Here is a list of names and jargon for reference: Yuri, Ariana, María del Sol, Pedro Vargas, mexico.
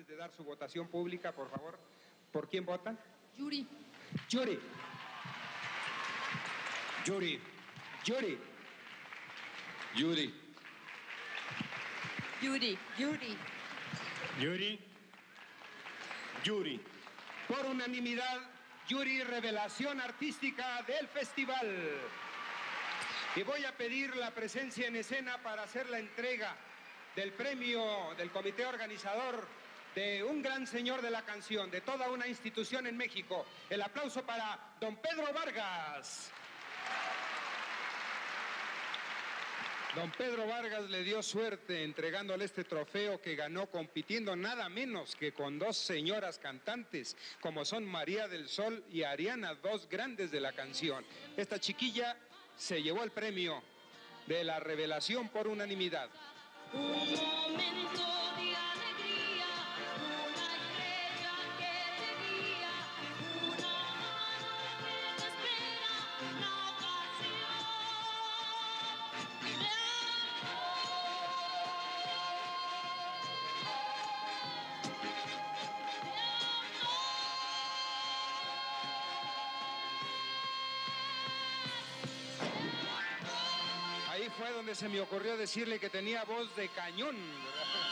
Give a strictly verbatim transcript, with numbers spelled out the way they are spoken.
antes de dar su votación pública, por favor, ¿por quién votan? Yuri. Yuri. Yuri. Yuri. Yuri. Yuri. Yuri. Yuri. Yuri. Por unanimidad, Yuri, revelación artística del festival. Y voy a pedir la presencia en escena para hacer la entrega del premio del comité organizador de un gran señor de la canción, de toda una institución en México. El aplauso para don Pedro Vargas. Don Pedro Vargas le dio suerte entregándole este trofeo que ganó compitiendo nada menos que con dos señoras cantantes, como son María del Sol y Ariana, dos grandes de la canción. Esta chiquilla se llevó el premio de la revelación por unanimidad. Un momento de alegría, una estrella que te guía, una mano que te espera, la ocasión de amor. Ahí fue donde se me ocurrió decirle que tenía voz de cañón.